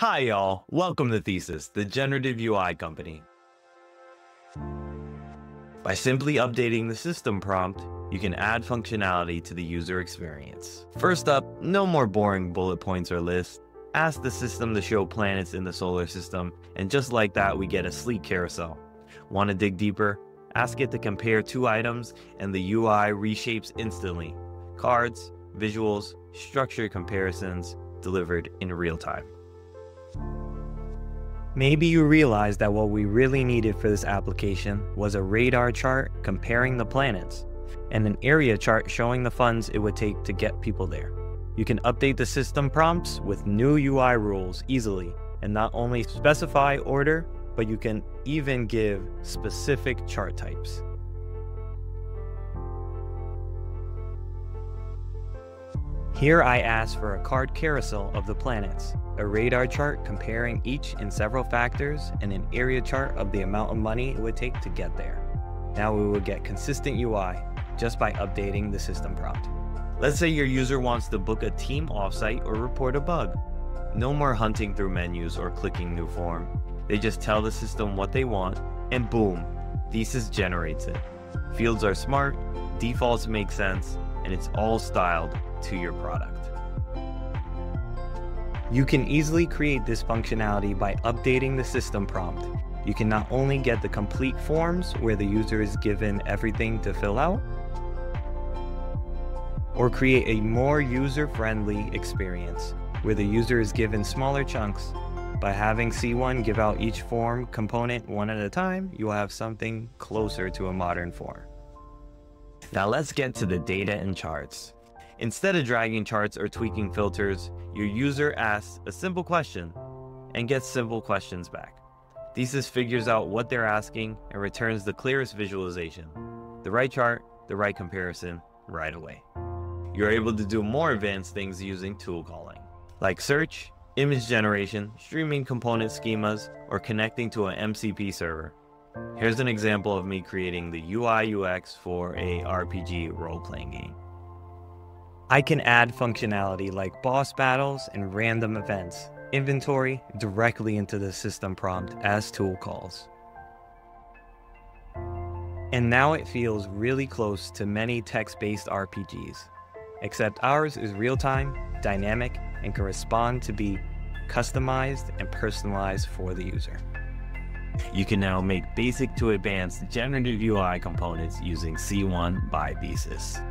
Hi y'all, welcome to Thesys, the generative UI company. By simply updating the system prompt, you can add functionality to the user experience. First up, no more boring bullet points or lists. Ask the system to show planets in the solar system, and just like that we get a sleek carousel. Want to dig deeper? Ask it to compare two items and the UI reshapes instantly. Cards, visuals, structured comparisons delivered in real time. Maybe you realize that what we really needed for this application was a radar chart comparing the planets and an area chart showing the funds it would take to get people there. You can update the system prompts with new UI rules easily and not only specify order, but you can even give specific chart types. Here I asked for a card carousel of the planets, a radar chart comparing each in several factors, and an area chart of the amount of money it would take to get there. Now we will get consistent UI just by updating the system prompt. Let's say your user wants to book a team offsite or report a bug. No more hunting through menus or clicking new form. They just tell the system what they want and boom, Thesys generates it. Fields are smart, defaults make sense, and it's all styled to your product. You can easily create this functionality by updating the system prompt. You can not only get the complete forms where the user is given everything to fill out, or create a more user-friendly experience where the user is given smaller chunks. By having C1 give out each form component one at a time, you will have something closer to a modern form. Now let's get to the data and charts. Instead of dragging charts or tweaking filters, your user asks a simple question and gets simple questions back. Thesys figures out what they're asking and returns the clearest visualization. The right chart, the right comparison, right away. You're able to do more advanced things using tool calling, like search, image generation, streaming component schemas, or connecting to an MCP server. Here's an example of me creating the UI UX for a RPG role-playing game. I can add functionality like boss battles and random events, inventory directly into the system prompt as tool calls. And now it feels really close to many text-based RPGs, except ours is real-time, dynamic, and can respond to be customized and personalized for the user. You can now make basic to advanced generative UI components using C1 by Thesys.